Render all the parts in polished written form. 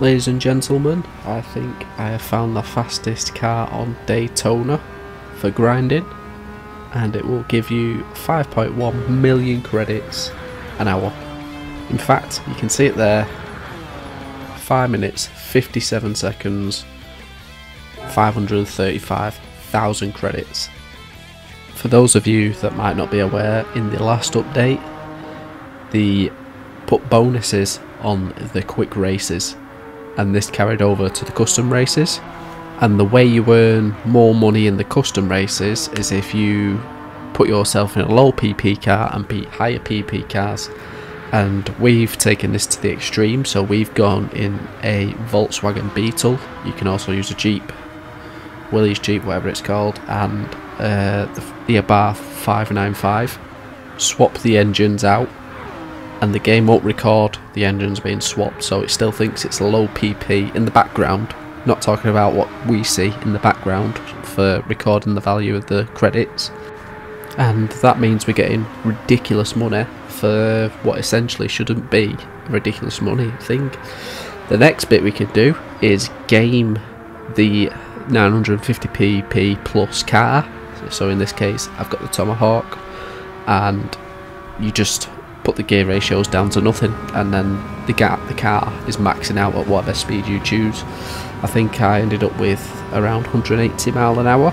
Ladies and gentlemen, I think I have found the fastest car on Daytona for grinding, and it will give you 5.1 million credits an hour. In fact, you can see it there, 5 minutes, 57 seconds, 535,000 credits. For those of you that might not be aware, in the last update, they put bonuses on the quick races, and this carried over to the custom races. And the way you earn more money in the custom races is if you put yourself in a low PP car and beat higher PP cars. And we've taken this to the extreme, so we've gone in a Volkswagen Beetle. You can also use a Jeep, Willy's Jeep, whatever it's called, and the Abarth 595. Swap the engines out, and the game won't record the engines being swapped, so it still thinks it's low PP in the background. Not talking about what we see in the background for recording the value of the credits. And that means we're getting ridiculous money for what essentially shouldn't be a ridiculous money thing. The next bit we could do is game the 950pp plus car. So in this case, I've got the Tomahawk, and you just put the gear ratios down to nothing, and then the car is maxing out at whatever speed you choose. I think I ended up with around 180 miles an hour,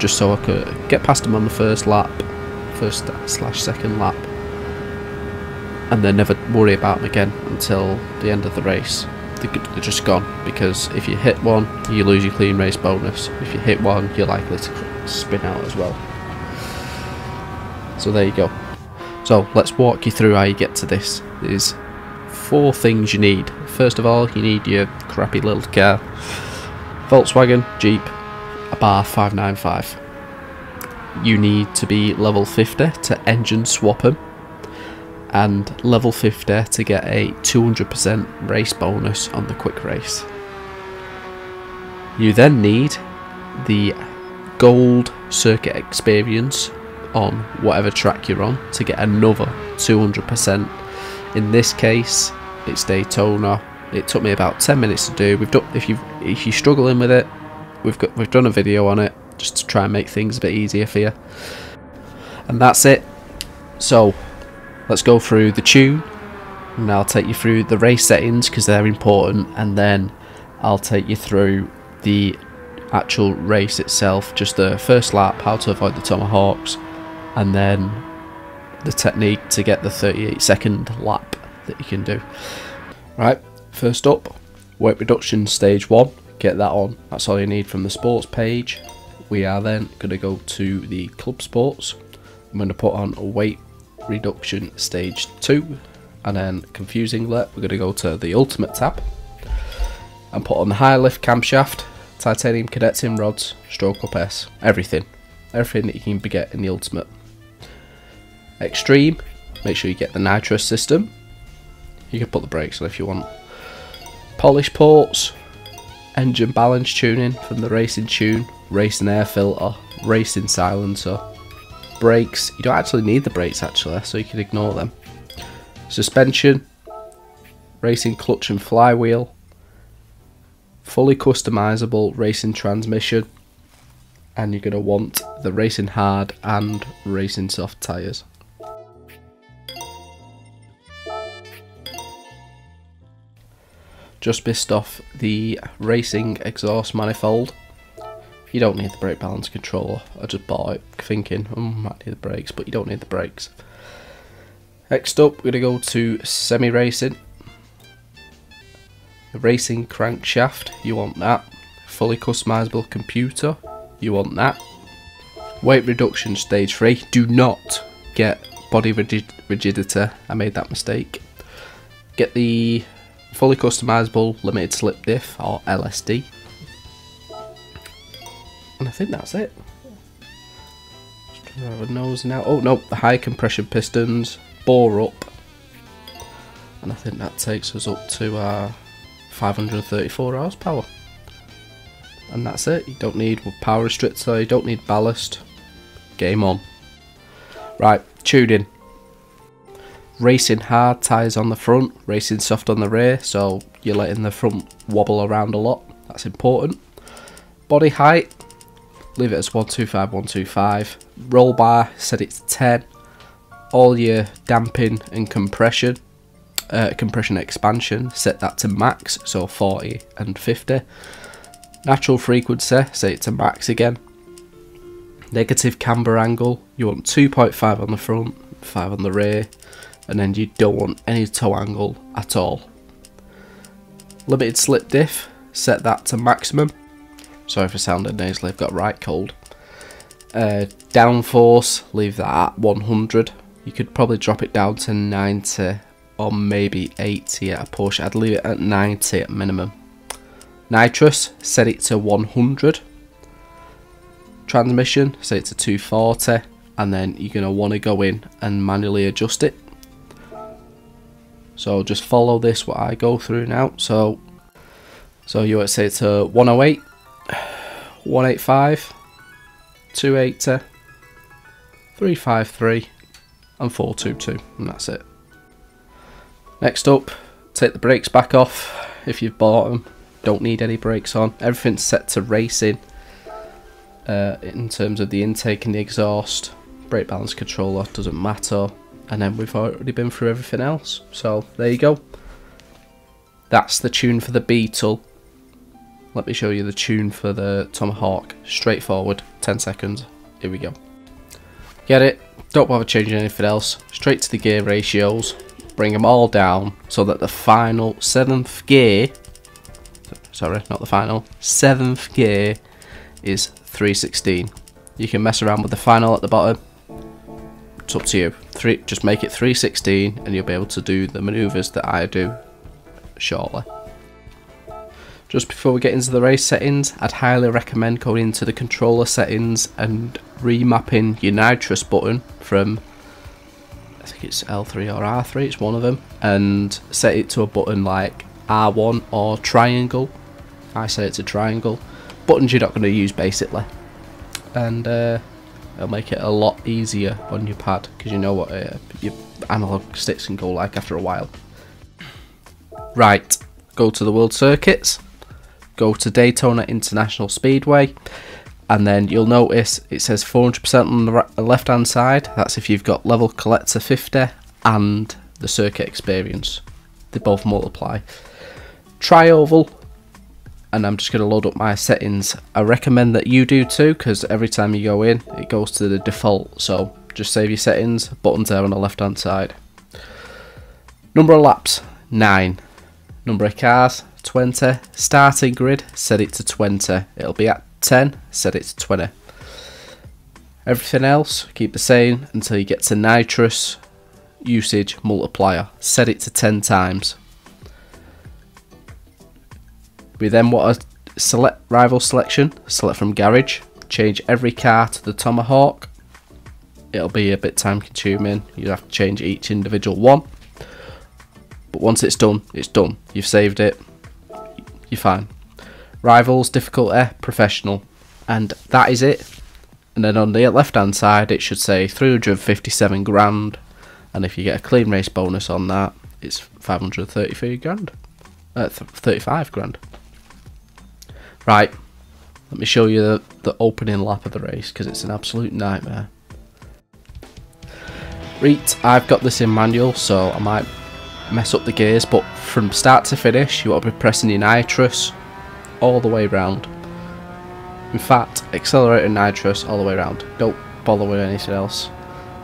just so I could get past them on the first/second lap, and then never worry about them again until the end of the race. They're just gone, because if you hit one, you lose your clean race bonus. If you hit one, you're likely to spin out as well. So there you go. So let's walk you through how you get to this. There's 4 things you need. First of all, you need your crappy little car, Volkswagen Jeep Abarth 595. You need to be level 50 to engine swap them, and level 50 to get a 200% race bonus on the quick race. You then need the gold circuit experience on whatever track you're on to get another 200%. In this case, it's Daytona. It took me about 10 minutes to do. We've done, if you're struggling with it, we've done a video on it just to try and make things a bit easier for you. And that's it. So let's go through the tune, and I'll take you through the race settings because they're important, and then I'll take you through the actual race itself, just the first lap, how to avoid the Tomahawks, and then the technique to get the 38-second lap that you can do. Right, first up, weight reduction stage 1, get that on. That's all you need from the sports page. We are then going to go to the club sports. I'm going to put on a weight reduction stage 2, and then confusingly we're going to go to the ultimate tab and put on the high lift camshaft, titanium cadetting rods, stroke up S, everything that you can get in the ultimate. Extreme, make sure you get the nitrous system. You can put the brakes on if you want. Polish ports, engine balance tuning from the racing tune, racing air filter, racing silencer. Brakes, you don't actually need the brakes actually, so you can ignore them. Suspension, racing clutch and flywheel, fully customizable racing transmission, and you're going to want the racing hard and racing soft tires. Just pissed off the racing exhaust manifold. You don't need the brake balance controller. I just bought it thinking, oh, I might need the brakes, but you don't need the brakes. Next up, we're going to go to semi-racing. Racing crankshaft, you want that. Fully customizable computer, you want that. Weight reduction stage 3, do not get body rigidity, I made that mistake. Get the fully customizable limited slip diff, or LSD. And I think that's it. Just trying to have a nose now. Oh no, the high compression pistons, bore up. And I think that takes us up to our 534 horsepower, and that's it. You don't need power restrictor, you don't need ballast. Game on. Right, tuning. racing hard tyres on the front, racing soft on the rear, so you're letting the front wobble around a lot. That's important. Body height, leave it as 125, 125. Roll bar, set it to 10. All your damping and compression, expansion, set that to max, so 40 and 50. Natural frequency, set it to max again. Negative camber angle, you want 2.5 on the front, 5 on the rear, and then you don't want any toe angle at all. Limited slip diff, set that to maximum. Sorry for sounding nasally, I've got right cold. Downforce, leave that at 100. You could probably drop it down to 90 or maybe 80 at a push. I'd leave it at 90 at minimum. Nitrous, set it to 100. Transmission, set it to 240, and then you're going to want to go in and manually adjust it. So just follow this what I go through now. So you want to set it to 108, 185, 280, 353 and 422, and that's it. Next up, take the brakes back off if you've bought them. Don't need any brakes on. Everything's set to racing. In terms of the intake and the exhaust, brake balance controller doesn't matter, and then we've already been through everything else, so there you go. That's the tune for the Beetle. Let me show you the tune for the Tomahawk. Straightforward, 10 seconds, here we go. Get it? Don't bother changing anything else. Straight to the gear ratios, bring them all down so that the final 7th gear, sorry, not the final, 7th gear is 316. You can mess around with the final at the bottom, it's up to you. Just make it 316 and you'll be able to do the maneuvers that I do shortly. Just before we get into the race settings, I'd highly recommend going into the controller settings and remapping your nitrous button from, I think it's L3 or R3, it's one of them, and set it to a button like R1 or triangle. I set it to triangle. Buttons you're not going to use basically, and it'll make it a lot easier on your pad because you know what your analog sticks can go like after a while. Right, go to the World Circuits, go to Daytona International Speedway, and then you'll notice it says 400% on the left hand side. That's if you've got level collector 50 and the circuit experience, they both multiply. Tri-oval, and I'm just going to load up my settings. I recommend that you do too, because every time you go in it goes to the default, so just save your settings. Buttons there on the left hand side. Number of laps, 9. Number of cars, 20. Starting grid, set it to 20. It'll be at 10, set it to 20. Everything else keep the same until you get to nitrous usage multiplier, set it to 10 times. We then want to select rival selection, select from garage, change every car to the Tomahawk. It'll be a bit time consuming, you'll have to change each individual one. But once it's done, it's done. You've saved it, you're fine. Rivals, difficulty, professional. And that is it. And then on the left hand side it should say 357 grand. And if you get a clean race bonus on that, it's 533 grand. 35 grand. Right, let me show you the opening lap of the race because it's an absolute nightmare. Right, I've got this in manual so I might mess up the gears, but from start to finish you want to be pressing your nitrous all the way round. In fact, accelerator nitrous all the way round. Don't bother with anything else.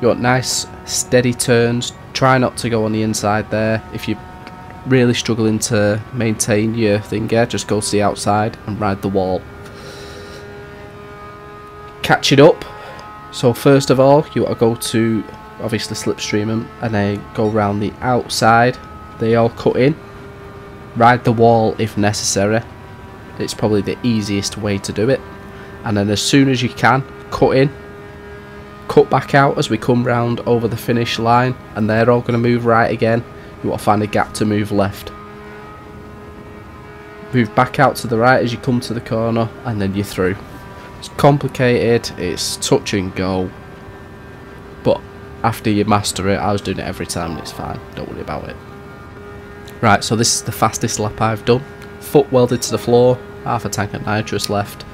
You want nice steady turns. Try not to go on the inside there. If you really struggling to maintain your thing here, just go to the outside and ride the wall. Catch it up. So first of all you want to go to, obviously, slipstream them and then go round the outside. They all cut in, ride the wall if necessary, it's probably the easiest way to do it, and then as soon as you can cut in, cut back out as we come round over the finish line, and they're all going to move right again. You want to find a gap to move left. Move back out to the right as you come to the corner, and then you're through. It's complicated, it's touch and go, but after you master it, I was doing it every time and it's fine, don't worry about it. Right, so this is the fastest lap I've done. Foot welded to the floor, half a tank of nitrous left.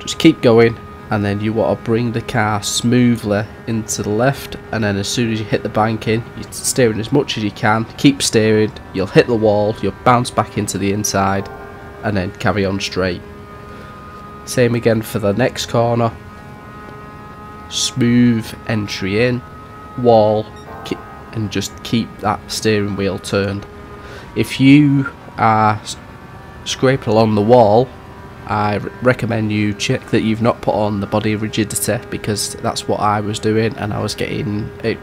Just keep going, and then you want to bring the car smoothly into the left, and then as soon as you hit the bank in, you're steering as much as you can, keep steering, you'll hit the wall, you'll bounce back into the inside, and then carry on straight. Same again for the next corner. Smooth entry in, wall, and just keep that steering wheel turned. If you are scraping along the wall, I recommend you check that you've not put on the body rigidity, because that's what I was doing, and I was getting it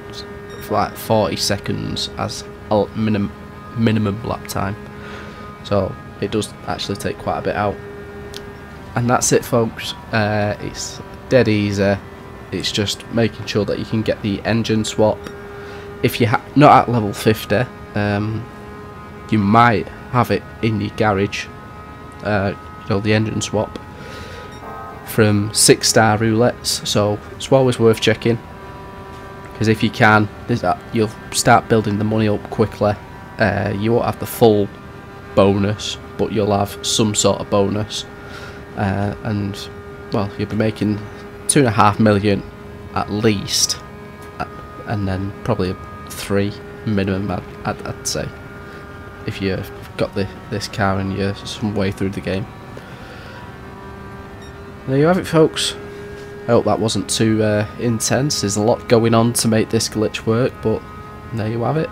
for like 40 seconds as a minimum lap time, so it does actually take quite a bit out. And that's it, folks. It's dead easy. It's just making sure that you can get the engine swap. If you're not at level 50, you might have it in your garage, you know, the engine swap from 6-star roulettes, so it's always worth checking, because if you can, you'll start building the money up quickly. You won't have the full bonus, but you'll have some sort of bonus, and well, you'll be making 2.5 million at least, and then probably 3 minimum, I'd say, if you've got this car and you're some way through the game. There you have it, folks. I hope that wasn't too intense. There's a lot going on to make this glitch work, but there you have it.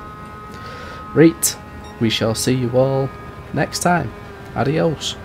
Right, we shall see you all next time. Adios.